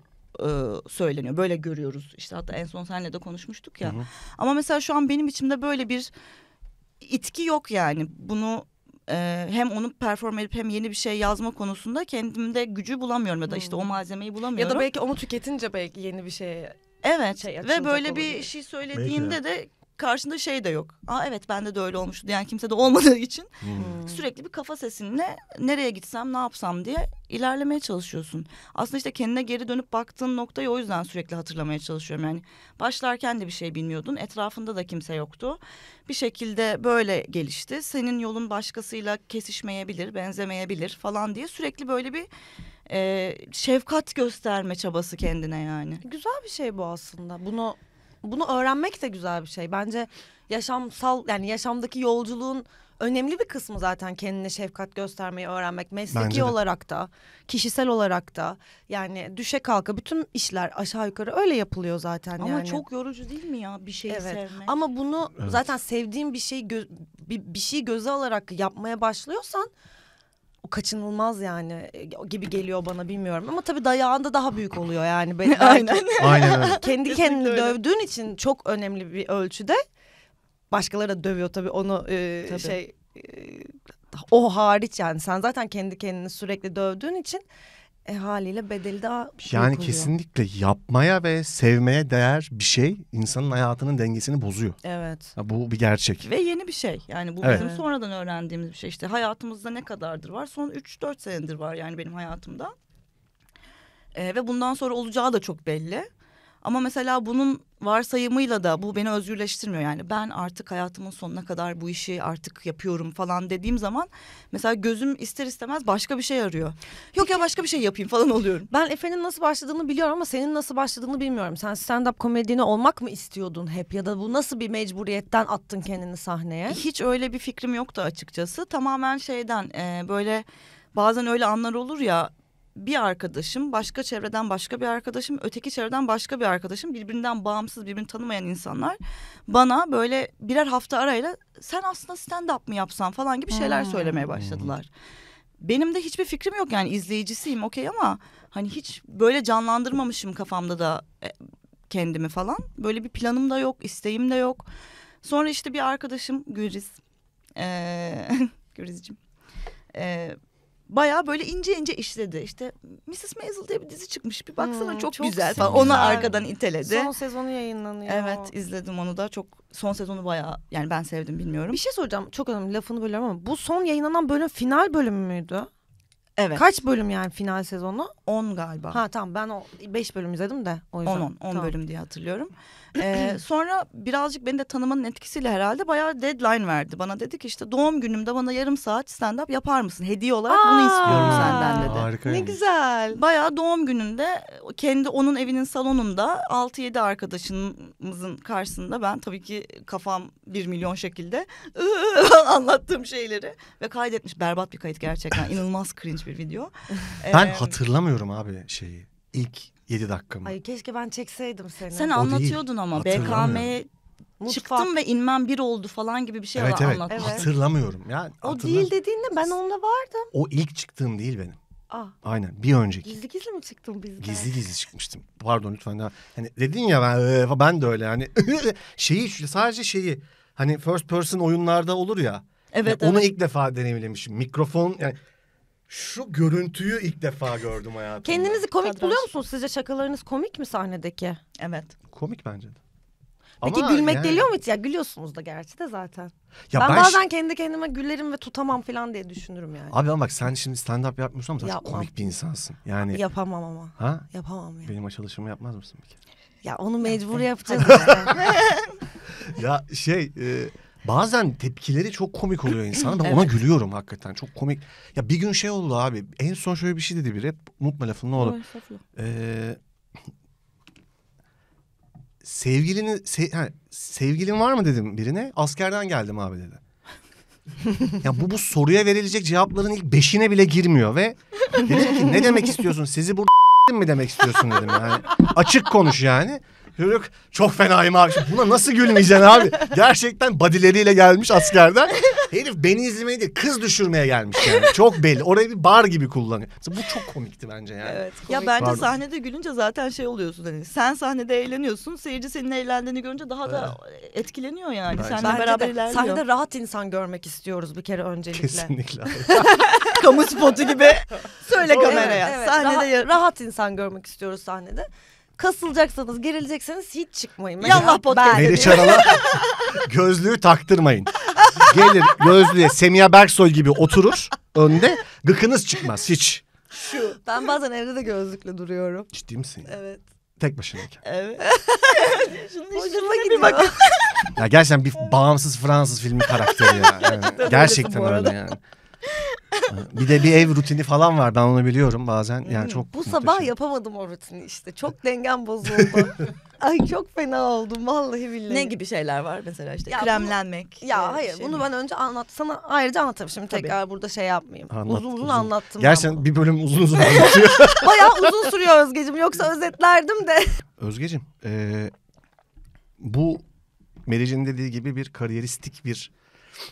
söyleniyor. Böyle görüyoruz. İşte hatta en son seninle de konuşmuştuk ya. Ama mesela şu an benim içimde böyle bir itki yok yani. Bunu hem onu perform edip hem yeni bir şey yazma konusunda kendimde gücü bulamıyorum ya da işte o malzemeyi bulamıyorum. Ya da belki onu tüketince belki yeni bir şey. Evet. Ve böyle bir şey söylediğinde belki de karşında şey de yok. Aa evet bende de öyle olmuştu diyen kimse de olmadığı için sürekli bir kafa sesinle nereye gitsem, ne yapsam diye ilerlemeye çalışıyorsun. Aslında işte kendine geri dönüp baktığın noktayı o yüzden sürekli hatırlamaya çalışıyorum. Yani başlarken de bir şey bilmiyordun. Etrafında da kimse yoktu. Bir şekilde böyle gelişti. Senin yolun başkasıyla kesişmeyebilir, benzemeyebilir falan diye sürekli böyle bir şefkat gösterme çabası kendine yani. Güzel bir şey bu aslında. Bunu öğrenmek de güzel bir şey. Bence yaşamsal, yani yaşamdaki yolculuğun önemli bir kısmı zaten kendine şefkat göstermeyi öğrenmek. Mesleki olarak da, kişisel olarak da, yani düşe kalka bütün işler aşağı yukarı öyle yapılıyor zaten. Ama yani çok yorucu değil mi ya bir şeyi sevmek? Ama bunu zaten sevdiğin bir şeyi bir şeyi göze alarak yapmaya başlıyorsan o kaçınılmaz yani gibi geliyor bana, bilmiyorum. Ama tabii dayağında daha büyük oluyor yani. Ben Aynen. Kendi kendini dövdüğün için çok önemli bir ölçüde. Başkaları da dövüyor tabii onu, tabii. O hariç yani. Sen zaten kendi kendini sürekli dövdüğün için haliyle bedeli daha yani oluyor. Kesinlikle yapmaya ve sevmeye değer bir şey insanın hayatının dengesini bozuyor. Evet. Ya bu bir gerçek. Ve yeni bir şey. Yani bu bizim sonradan öğrendiğimiz bir şey. İşte hayatımızda ne kadardır var? Son 3-4 senedir var yani benim hayatımda. Ve bundan sonra olacağı da çok belli. Ama mesela bunun varsayımıyla da bu beni özgürleştirmiyor. Yani ben artık hayatımın sonuna kadar bu işi artık yapıyorum falan dediğim zaman mesela gözüm ister istemez başka bir şey arıyor. Yok ya başka bir şey yapayım falan oluyorum. Ben Efe'nin nasıl başladığını biliyorum ama senin nasıl başladığını bilmiyorum. Sen stand-up komedyeni olmak mı istiyordun hep, ya da bu nasıl bir mecburiyetten attın kendini sahneye? Hiç öyle bir fikrim yoktu açıkçası. Tamamen şeyden böyle bazen öyle anlar olur ya. Bir arkadaşım, başka çevreden başka bir arkadaşım, öteki çevreden başka bir arkadaşım, birbirinden bağımsız, birbirini tanımayan insanlar bana böyle birer hafta arayla sen aslında stand-up mı yapsan falan gibi şeyler söylemeye başladılar. Benim de hiçbir fikrim yok yani, izleyicisiyim okey ama hani hiç böyle canlandırmamışım kafamda da kendimi falan. Böyle bir planım da yok, isteğim de yok. Sonra işte bir arkadaşım Güriz, Güriz'cim... bayağı böyle ince ince işledi. İşte Mrs. Maisel diye bir dizi çıkmış. Bir baksana çok güzel falan. Onu arkadan iteledi. Son sezonu yayınlanıyor. Evet, izledim onu da. Çok son sezonu bayağı yani ben sevdim, bilmiyorum. Bir şey soracağım. Çok önemli, lafını bölüyorum ama bu son yayınlanan bölüm final bölümü müydü? Evet. Kaç bölüm yani final sezonu? 10 galiba. Ha tamam, ben o 5 bölüm izledim de o yüzden. 10 tamam. Bölüm diye hatırlıyorum. Sonra birazcık beni de tanımanın etkisiyle herhalde bayağı deadline verdi. Bana dedi ki işte doğum günümde bana yarım saat stand-up yapar mısın? Hediye olarak bunu istiyorum senden dedi. Harikaymış. Ne güzel. Bayağı doğum gününde kendi onun evinin salonunda 6-7 arkadaşımızın karşısında ben tabii ki kafam 1 milyon şekilde anlattığım şeyleri ve kaydetmiş. Berbat bir kayıt gerçekten. İnanılmaz cringe bir video. Ben hatırlamıyorum abi şeyi. İlk 7 dakika mı? Ay keşke ben çekseydim seni. Sen anlatıyordun ama BKM'ye çıktım ve inmem bir oldu falan gibi bir şey anlattın. Evet hatırlamıyorum. Yani o değil dediğinde ben onda vardım. O ilk çıktığım değil benim. Aynen, bir önceki. Gizli gizli mi çıktın bizden? Gizli gizli çıkmıştım. Pardon lütfen. Hani dedin ya ben de öyle yani. Sadece hani first person oyunlarda olur ya. Evet, yani onu ilk defa deneyimlemişim. Mikrofon yani. Şu görüntüyü ilk defa gördüm hayatımda. Kendinizi komik buluyor musunuz? Sizce şakalarınız komik mi sahnedeki? Evet. Komik bence de. Peki ama gülmek yani geliyor mu hiç? Ya gülüyorsunuz da gerçi de zaten. Ya ben bazen kendi kendime gülerim ve tutamam falan diye düşünürüm yani. Abi ama bak sen şimdi stand-up yapmıyorsun ama sen komik bir insansın. Yani yapamam ama. Ha? Yapamam yani. Benim açılışımı yapmaz mısın bir kere? Ya onu mecbur yapacağız. Ya bazen tepkileri çok komik oluyor insana. Ben ona gülüyorum hakikaten. Çok komik. Ya bir gün oldu abi. En son şöyle bir şey dedi biri. Unutma lafını ne olur. Sevgilin var mı dedim birine. Askerden geldim abi dedi. Ya bu soruya verilecek cevapların ilk 5'ine bile girmiyor ve dedim ki ne demek istiyorsun? Sizi burada mi demek istiyorsun dedim yani. Açık konuş yani. Yok, çok fenayım abi. Buna nasıl gülmeyeceksin abi? Gerçekten badileriyle gelmiş askerden. Herif beni izlemeye değil, kız düşürmeye gelmiş yani. Çok belli. Orayı bir bar gibi kullanıyor. Mesela bu çok komikti bence yani. Evet, komik. Ya bence sahnede gülünce zaten oluyorsun hani. Sen sahnede eğleniyorsun. Seyirci senin eğlendiğini görünce daha da etkileniyor yani. Bence. Seninle beraber ilerliyor. Sahnede rahat insan görmek istiyoruz bir kere öncelikle. Kesinlikle. Kamu spotu gibi. Söyle kameraya. Evet, sahnede rahat insan görmek istiyoruz sahnede. Kasılacaksanız, gerilecekseniz hiç çıkmayın. Yallah podcast. Meriç Aral'a gözlüğü taktırmayın. Gelir gözlüğe Sabiha Gökçen gibi oturur önde, gıkınız çıkmaz hiç. Ben bazen evde de gözlükle duruyorum. Ciddi misin? Evet. Tek başınayken. Evet. Hoşuma gidiyor. Ya gerçekten bir bağımsız Fransız filmi karakteri ya. Yani. Gerçekten öyle yani. Bir de bir ev rutini falan var, ben onu biliyorum bazen. Yani çok bu sabah muhteşem. Yapamadım o rutini işte. Çok dengem bozuldu. Ay çok fena oldum vallahi billahi. Ne gibi şeyler var mesela işte? Ya kremlenmek. Bunu, ya hayır şey bunu mi? Ben önce anlatsana, ayrıca anlatırım şimdi. Tabii. Tekrar burada şey yapmayayım. Uzun anlattım. Gerçekten bir bölüm uzun anlatıyor. Bayağı uzun sürüyor Özgeciğim, yoksa özetlerdim de. Özgeciğim bu Meriç'in dediği gibi bir kariyeristik bir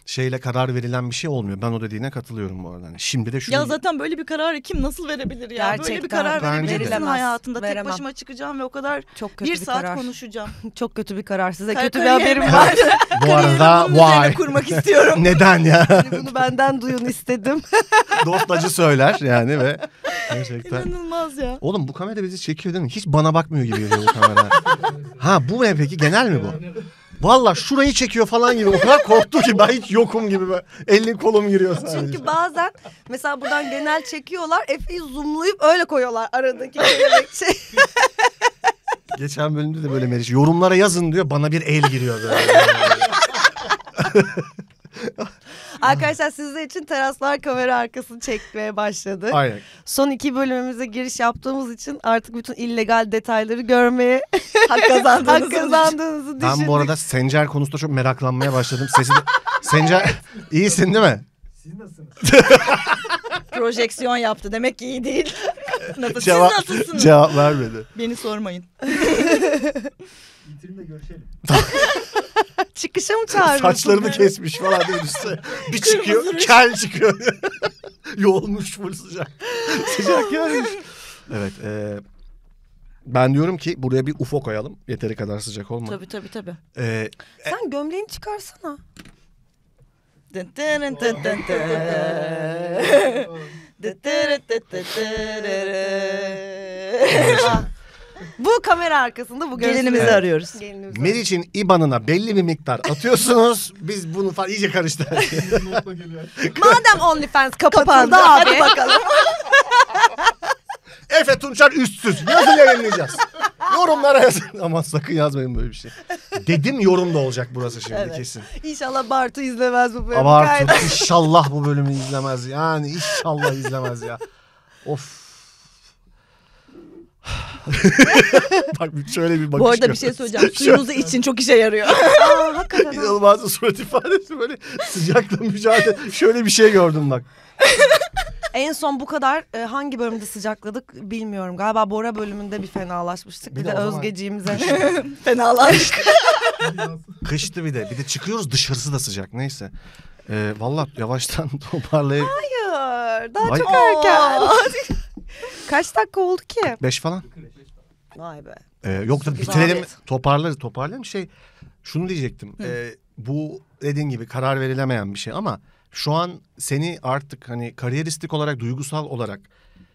şeyle karar verilen bir şey olmuyor. Ben o dediğine katılıyorum bu arada. Yani şimdi de şu. Ya zaten böyle bir kararı kim nasıl verebilir ya? Gerçekten. Böyle bir karar verebilirsin hayatında. Veremem. Tek başıma çıkacağım ve o kadar çok kötü bir saat karar. Konuşacağım. Çok kötü bir karar. Size kötü bir haberim var. Bu arada vay. Kurmak istiyorum. Neden ya? Yani bunu benden duyun istedim. Dost acı söyler yani ve gerçekten. İnanılmaz ya. Oğlum bu kamera bizi çekiyor değil mi? Hiç bana bakmıyor gibi geliyor bu kamera. Ha bu ne peki? Genel mi bu? Valla şurayı çekiyor falan gibi. O kadar korktu ki ben hiç yokum gibi. Elin kolum giriyor sadece. Çünkü bazen mesela buradan genel çekiyorlar. Efe'yi zoomlayıp öyle koyuyorlar aradaki şey. Geçen bölümde de böyle Meriç yorumlara yazın diyor. Bana bir el giriyor böyle. Arkadaşlar sizler için teraslar kamera arkasını çekmeye başladı. Aynen. Son 2 bölümümüze giriş yaptığımız için artık bütün illegal detayları görmeye hak kazandığınızı düşündük. Ben bu arada Sencer konusunda çok meraklanmaya başladım. Sesi de... Sencer iyisin değil mi? Siz nasılsınız? Projeksiyon yaptı, demek ki iyi değil. Cevap vermedi. Beni sormayın. İtirimle görüşelim. Çıkışa mı çağırıyorsun? Saçlarını yani? Kesmiş falan diye düşse. Bir çıkıyor, kel çıkıyor. Yoğulmuş full sıcak. Sıcak gelmiş. Evet. Ben diyorum ki buraya bir UFO koyalım. Yeteri kadar sıcak olmadı. Tabii. Sen gömleğini çıkarsana. Bu kamera arkasında bu gelinimizi arıyoruz. Gelinimizi Meriç'in IBAN'ına belli bir miktar atıyorsunuz. Biz bunu falan iyice karıştırdık. Madem OnlyFans kapandı abi bakalım. Efe Tunçer üstsüz. Nasıl yayınlayacağız? Yorumlara yazın. Aman sakın yazmayın böyle bir şey. Dedim yorum da olacak burası şimdi kesin. İnşallah Bartu izlemez bu bölümü. Bartu inşallah bu bölümü izlemez. Yani inşallah izlemez ya. Of. Bak şöyle bir bakış. Bu arada bir şey söyleyeceğim. Suyunuzu için çok işe yarıyor. Aa, hakikaten. İnanılmaz surat ifadesi, böyle sıcakla mücadele. Şöyle bir şey gördüm bak. En son bu kadar hangi bölümde sıcakladık bilmiyorum. Galiba Bora bölümünde bir fenalaşmıştık. Bir de Özgeciğimize fenalaştık. Kıştı bir de. Bir de çıkıyoruz, dışarısı da sıcak. Neyse. Vallahi yavaştan toparlayayım. Hayır. Daha çok erken. Kaç dakika oldu ki? 5 falan. Vay be. Yok da bitirelim. Toparlarız. Şey, şunu diyecektim. Bu dediğin gibi karar verilemeyen bir şey ama şu an seni artık hani kariyeristik olarak, duygusal olarak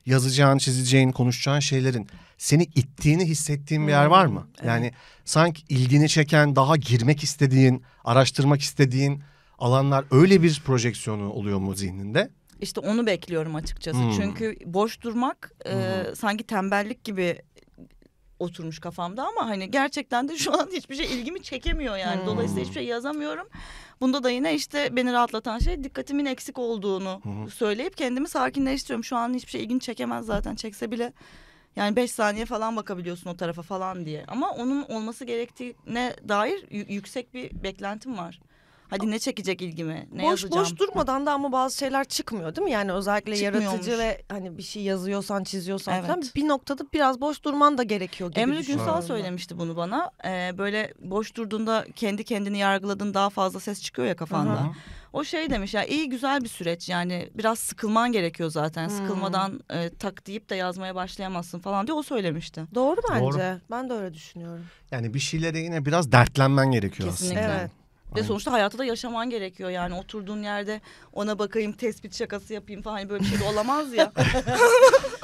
yazacağın, çizeceğin, konuşacağın şeylerin seni ittiğini hissettiğin bir yer var mı? Evet. Yani sanki ilgini çeken, daha girmek istediğin, araştırmak istediğin alanlar, öyle bir projeksiyonu oluyor mu zihninde? İşte onu bekliyorum açıkçası. Çünkü boş durmak sanki tembellik gibi oturmuş kafamda ama hani gerçekten de şu an hiçbir şey ilgimi çekemiyor yani. Dolayısıyla hiçbir şey yazamıyorum. Bunda da yine işte beni rahatlatan şey dikkatimin eksik olduğunu söyleyip kendimi sakinleştiriyorum. Şu an hiçbir şey ilgini çekemez zaten. Çekse bile yani 5 saniye falan bakabiliyorsun o tarafa falan diye. Ama onun olması gerektiğine dair yüksek bir beklentim var. Hadi ne çekecek ilgimi? Ne yazacağım? Boş durmadan da ama bazı şeyler çıkmıyor değil mi? Yani özellikle yaratıcı ve hani bir şey yazıyorsan, çiziyorsan falan bir noktada biraz boş durman da gerekiyor gibi. Emre Günsal söylemişti bunu bana. Böyle boş durduğunda kendi kendini yargıladığın daha fazla ses çıkıyor ya kafanda. O şey demiş ya, iyi güzel bir süreç yani, biraz sıkılman gerekiyor zaten. Sıkılmadan tak deyip de yazmaya başlayamazsın falan diye o söylemişti. Doğru bence. Doğru. Ben de öyle düşünüyorum. Yani bir şeylere yine biraz dertlenmen gerekiyor aslında. Evet. Ve sonuçta hayatı da yaşaman gerekiyor yani, oturduğun yerde ona bakayım, tespit şakası yapayım falan, böyle bir şey de olamaz ya.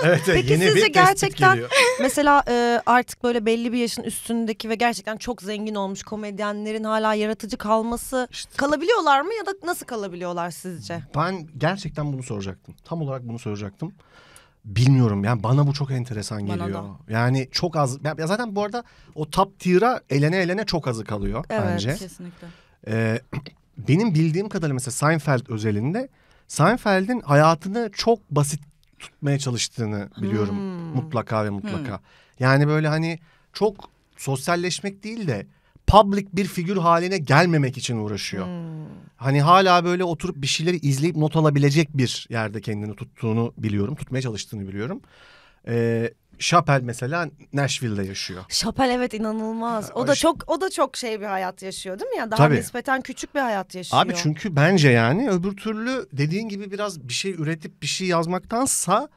Evet, peki yeni sizce bir gerçekten mesela artık böyle belli bir yaşın üstündeki ve gerçekten çok zengin olmuş komedyenlerin hala yaratıcı kalması kalabiliyorlar mı ya da nasıl kalabiliyorlar sizce? Ben gerçekten bunu soracaktım. Tam olarak bunu soracaktım. Bilmiyorum yani, bana bu çok enteresan geliyor. Yani çok az ya, zaten bu arada o top tier'a elene çok azı kalıyor bence. Evet kesinlikle. Benim bildiğim kadarıyla mesela Seinfeld özelinde Seinfeld'in hayatını çok basit tutmaya çalıştığını biliyorum mutlaka ve mutlaka. Yani böyle hani çok sosyalleşmek değil de public bir figür haline gelmemek için uğraşıyor. Hani hala böyle oturup bir şeyleri izleyip not alabilecek bir yerde kendini tuttuğunu biliyorum. Tutmaya çalıştığını biliyorum. Chappelle mesela Nashville'de yaşıyor. Chappelle evet inanılmaz. O da çok şey bir hayat yaşıyor değil mi ya? Daha tabii. Nispeten küçük bir hayat yaşıyor. Abi çünkü bence yani öbür türlü dediğin gibi biraz bir şey üretip bir şey yazmaktansa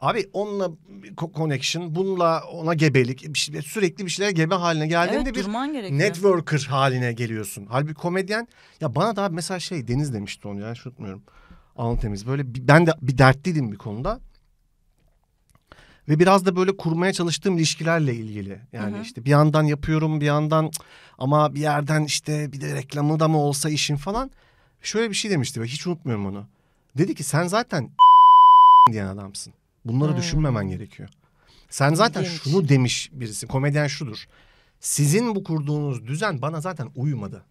abi onunla connection, bununla ona gebelik, sürekli bir şeyler gebe haline geldiğinde evet, bir networker haline geliyorsun. Halbuki komedyen ya bana da mesela şey Deniz demişti onu ya unutmuyorum. Alnı temiz böyle ben de bir dertliydim bir konuda. Ve biraz da böyle kurmaya çalıştığım ilişkilerle ilgili. Yani işte bir yandan yapıyorum bir yandan ama bir yerden işte bir de reklamı da mı olsa işin falan. Şöyle bir şey demişti ve hiç unutmuyorum onu. Dedi ki sen zaten diyen adamsın. Bunları düşünmemen gerekiyor. Sen zaten şunu demiş birisi. Komedyen şudur. Sizin bu kurduğunuz düzen bana zaten uymadı.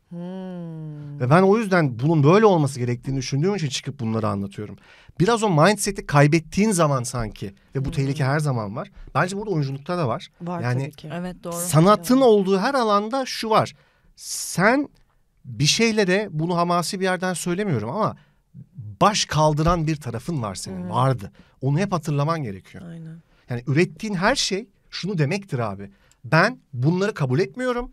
Ve ben o yüzden bunun böyle olması gerektiğini düşündüğüm için çıkıp bunları anlatıyorum. Biraz o mindset'i kaybettiğin zaman sanki ve bu tehlike her zaman var. Bence burada oyunculukta da var. Var yani tabii ki. Evet doğru. Sanatın olduğu her alanda şu var. Sen bir şeyle de bunu hamasi bir yerden söylemiyorum ama baş kaldıran bir tarafın var senin. Vardı. Onu hep hatırlaman gerekiyor. Aynen. Yani ürettiğin her şey şunu demektir abi. Ben bunları kabul etmiyorum.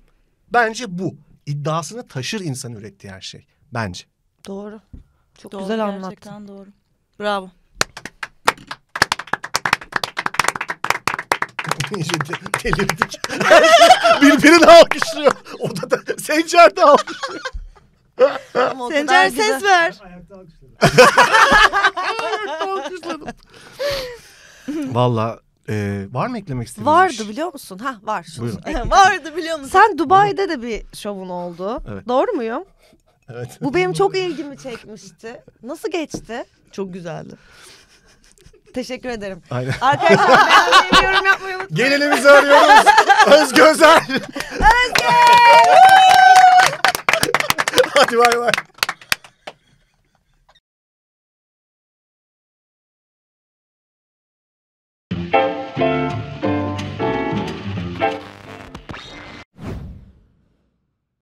Bence bu. İddiasını taşır insan ürettiği her şey. Bence. Doğru. Çok doğru, güzel anlattın. Gerçekten doğru. Bravo. Delirdik. Birbirini alkışlıyor. Odada Sencer de alkışlıyor. Sencer ses ver. Ayakta alkışladım. Ayakta alkışladım. Valla... var mı eklemek istediğiniz? Vardı biliyor musun? Ha var. Vardı biliyor musun? Sen Dubai'de de bir şovun oldu. Evet. Doğru muyum? Evet. Bu benim çok ilgimi çekmişti. Nasıl geçti? Çok güzeldi. Teşekkür ederim. Aynen. Arkadaşlar ben de yorum yapmayı unutmayın. Gelinimizi arıyoruz. Özge Özel. Özge. Hadi bay bay.